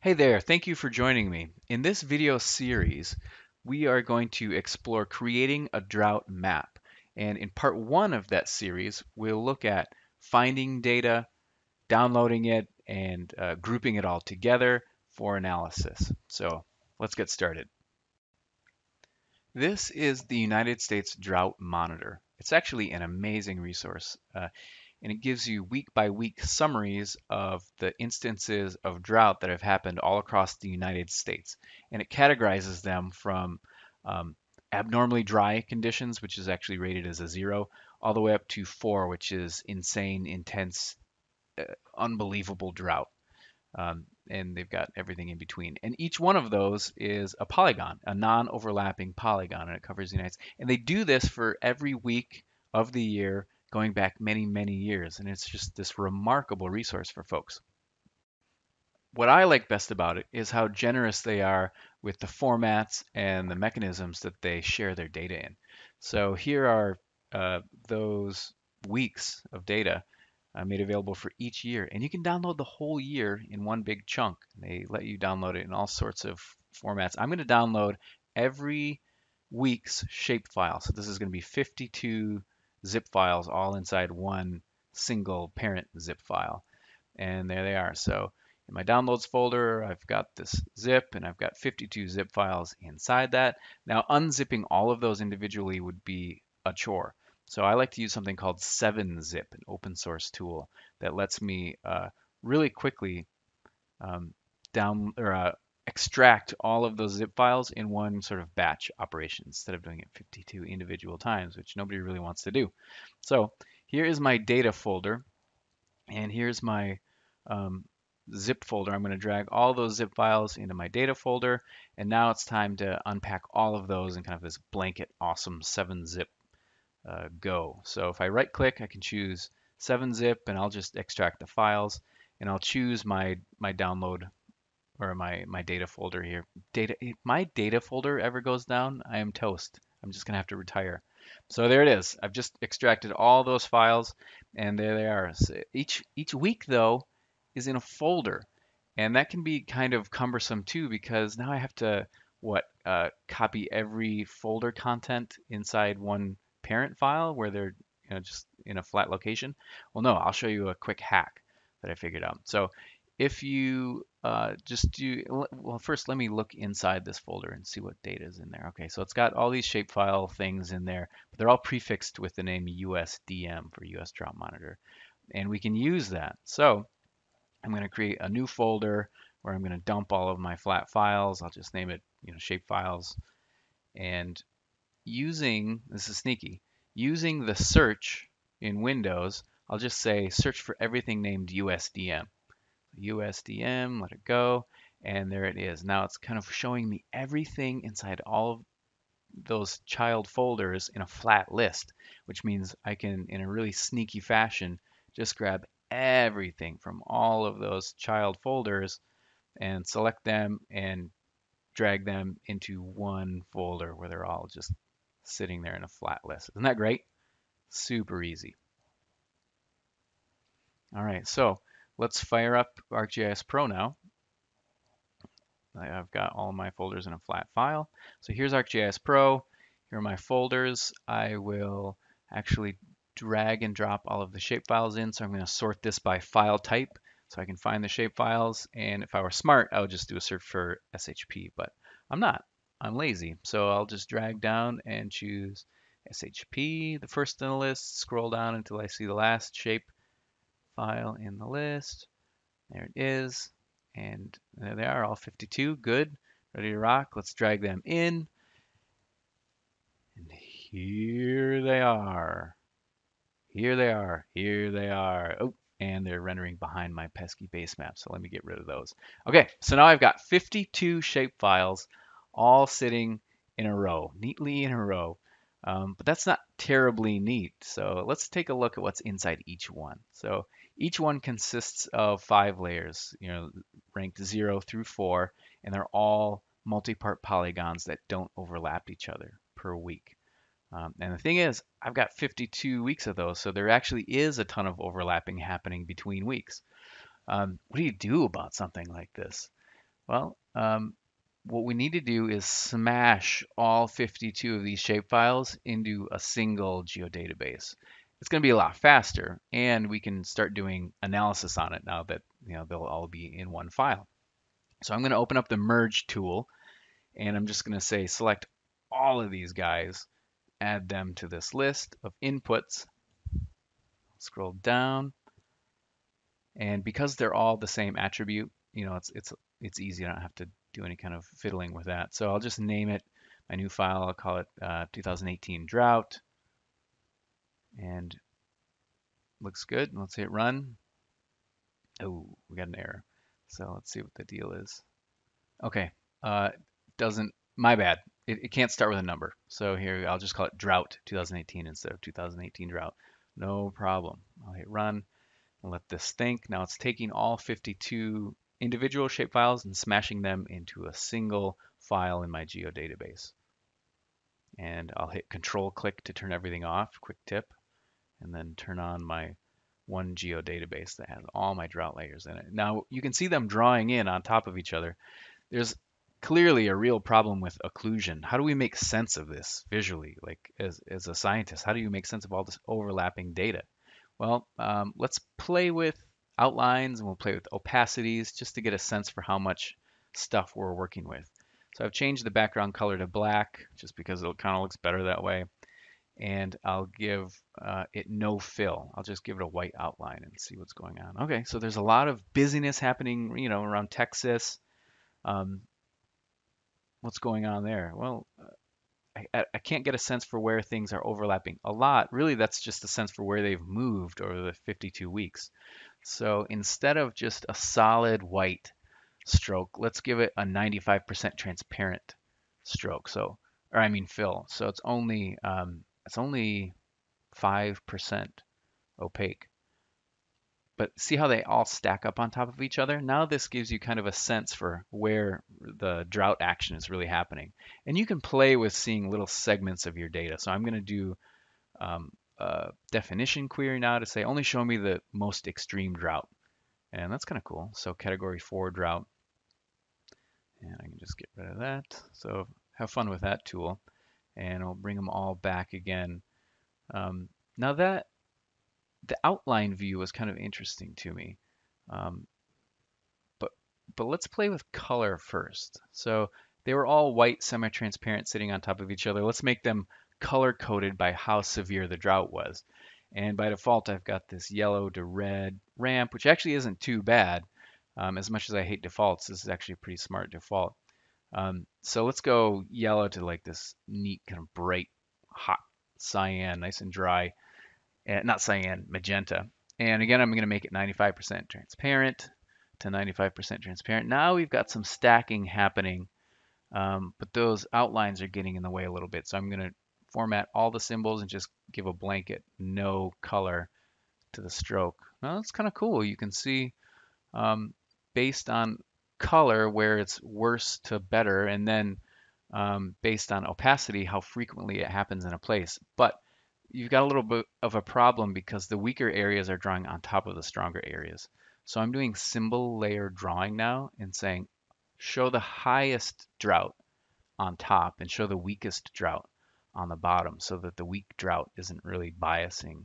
Hey there, thank you for joining me. In this video series, we are going to explore creating a drought map. And in part one of that series, we'll look at finding data, downloading it, and grouping it all together for analysis. So let's get started. This is the United States Drought Monitor. It's actually an amazing resource. And it gives you week-by-week summaries of the instances of drought that have happened all across the United States. And it categorizes them from abnormally dry conditions, which is actually rated as a 0, all the way up to 4, which is insane, intense, unbelievable drought. And they've got everything in between. And each one of those is a polygon, a non-overlapping polygon, and it covers the United States. And they do this for every week of the year, going back many, many years. And it's just this remarkable resource for folks. What I like best about it is how generous they are with the formats and the mechanisms that they share their data in. So here are those weeks of data made available for each year. And you can download the whole year in one big chunk. They let you download it in all sorts of formats. I'm going to download every week's shapefile. So this is going to be 52 zip files all inside one single parent zip file. And there they are. So in my downloads folder, I've got this zip and I've got 52 zip files inside that. Now unzipping all of those individually would be a chore. So I like to use something called 7-Zip, an open source tool that lets me really quickly extract all of those zip files in one sort of batch operation instead of doing it 52 individual times, which nobody really wants to do. So here is my data folder, and here's my zip folder. I'm going to drag all those zip files into my data folder, and now it's time to unpack all of those in kind of this blanket awesome 7-Zip go. So if I right click, I can choose 7-Zip, and I'll just extract the files, and I'll choose my download or my data folder here. If my data folder ever goes down, I am toast. I'm just going to have to retire. So there it is. I've just extracted all those files, and there they are. So each week, though, is in a folder, and that can be kind of cumbersome, too, because now I have to, copy every folder content inside one parent file where they're just in a flat location? Well, no, I'll show you a quick hack that I figured out. So if you first let me look inside this folder and see what data is in there. Okay, so it's got all these shapefile things in there, but they're all prefixed with the name USDM for US Drought Monitor, and we can use that. So I'm going to create a new folder where I'm going to dump all of my flat files. I'll just name it, shapefiles. And using, this is sneaky, using the search in Windows, I'll just say search for everything named USDM. USDM, let it go, and there it is. Now it's kind of showing me everything inside all of those child folders in a flat list, which means I can, in a really sneaky fashion, just grab everything from all of those child folders and select them and drag them into one folder where they're all just sitting there in a flat list. Isn't that great? Super easy. All right, so let's fire up ArcGIS Pro now. I've got all my folders in a flat file. So here's ArcGIS Pro. Here are my folders. I will actually drag and drop all of the shapefiles in. So I'm going to sort this by file type so I can find the shapefiles. And if I were smart, I would just do a search for SHP, but I'm not. I'm lazy. So I'll just drag down and choose SHP, the first in the list, scroll down until I see the last shape file in the list. There it is, and there they are, all 52. Good, ready to rock. Let's drag them in, and here they are. Here they are. Here they are. Oh, and they're rendering behind my pesky base map, so let me get rid of those. Okay, so now I've got 52 shapefiles all sitting in a row, neatly in a row. But that's not terribly neat. So let's take a look at what's inside each one. So each one consists of 5 layers, ranked 0 through 4, and they're all multi-part polygons that don't overlap each other per week. And the thing is, I've got 52 weeks of those, so there actually is a ton of overlapping happening between weeks. What do you do about something like this? Well, what we need to do is smash all 52 of these shapefiles into a single geodatabase. It's going to be a lot faster, and we can start doing analysis on it now that they'll all be in one file. So I'm going to open up the merge tool, and I'm just going to say select all of these guys, add them to this list of inputs. Scroll down, and because they're all the same attribute, it's easy. I don't have to do any kind of fiddling with that. So I'll just name it. My new file, I'll call it 2018 drought. And looks good. Let's hit run. Oh, we got an error. So let's see what the deal is. Okay, doesn't, my bad. It can't start with a number. So here, I'll just call it drought 2018 instead of 2018 drought. No problem. I'll hit run and let this think. Now it's taking all 52 individual shapefiles and smashing them into a single file in my geodatabase. And I'll hit control click to turn everything off, quick tip, and then turn on my one geodatabase that has all my drought layers in it. Now you can see them drawing in on top of each other. There's clearly a real problem with occlusion. How do we make sense of this visually? Like as a scientist, how do you make sense of all this overlapping data? Well, let's play with outlines and we'll play with opacities just to get a sense for how much stuff we're working with. So I've changed the background color to black just because it kind of looks better that way. And I'll give it no fill. I'll just give it a white outline and see what's going on. Okay, so there's a lot of busyness happening, around Texas. What's going on there? Well, I can't get a sense for where things are overlapping a lot. Really, that's just a sense for where they've moved over the 52 weeks. So instead of just a solid white stroke, let's give it a 95% transparent stroke. So, or I mean fill. So it's only 5% opaque. But see how they all stack up on top of each other? Now this gives you kind of a sense for where the drought action is really happening. And you can play with seeing little segments of your data. So I'm going to do a definition query now to say only show me the most extreme drought. And that's kind of cool. So category 4 drought. And I can just get rid of that. So have fun with that tool. And I'll bring them all back again. Now that the outline view was kind of interesting to me, but let's play with color first. So they were all white, semi-transparent, sitting on top of each other. Let's make them color-coded by how severe the drought was. And by default, I've got this yellow to red ramp, which actually isn't too bad. As much as I hate defaults, this is actually a pretty smart default. So let's go yellow to like this neat kind of bright, hot cyan, nice and dry. Not cyan, magenta. And again, I'm going to make it 95% transparent to 95% transparent. Now we've got some stacking happening, but those outlines are getting in the way a little bit. So I'm going to format all the symbols and just give a blanket no color to the stroke. Now that's kind of cool. You can see based on color where it's worse to better, and then based on opacity, how frequently it happens in a place. But you've got a little bit of a problem because the weaker areas are drawing on top of the stronger areas. So I'm doing symbol layer drawing now and saying, show the highest drought on top and show the weakest drought on the bottom so that the weak drought isn't really biasing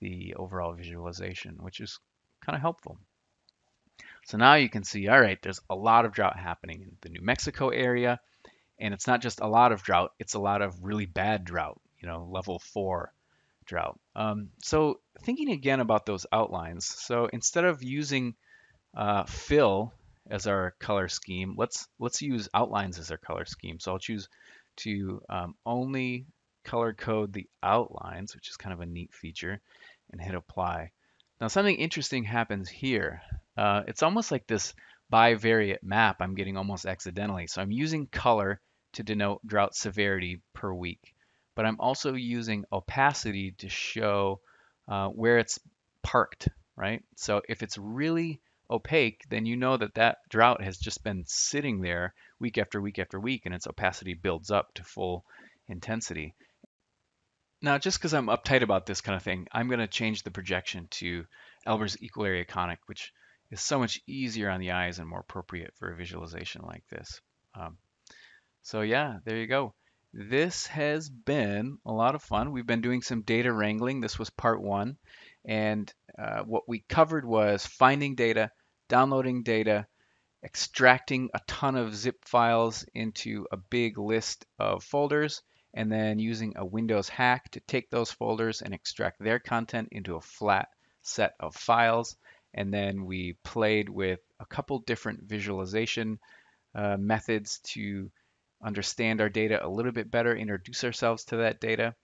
the overall visualization, which is kind of helpful. So now you can see, all right, there's a lot of drought happening in the New Mexico area. And it's not just a lot of drought, it's a lot of really bad drought. Level 4 drought. So thinking again about those outlines. So instead of using fill as our color scheme, let's use outlines as our color scheme. So I'll choose to only color code the outlines, which is kind of a neat feature, and hit apply. Now something interesting happens here. It's almost like this bivariate map I'm getting almost accidentally. So I'm using color to denote drought severity per week, but I'm also using opacity to show where it's parked, right? So if it's really opaque, then you know that that drought has just been sitting there week after week after week, and its opacity builds up to full intensity. Now, just because I'm uptight about this kind of thing, I'm going to change the projection to Albers Equal Area Conic, which is so much easier on the eyes and more appropriate for a visualization like this. So yeah, there you go. This has been a lot of fun. We've been doing some data wrangling. This was part one. And what we covered was finding data, downloading data, extracting a ton of zip files into a big list of folders, and then using a Windows hack to take those folders and extract their content into a flat set of files. And then we played with a couple different visualization methods to understand our data a little bit better, introduce ourselves to that data.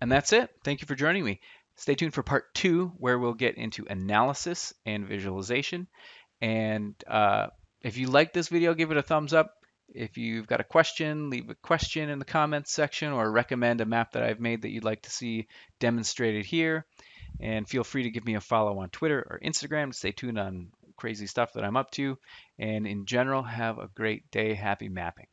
And that's it. Thank you for joining me. Stay tuned for part two, where we'll get into analysis and visualization. And if you like this video, give it a thumbs up. If you've got a question, leave a question in the comments section, or recommend a map that I've made that you'd like to see demonstrated here. And feel free to give me a follow on Twitter or Instagram to stay tuned on crazy stuff that I'm up to. And in general, have a great day. Happy mapping.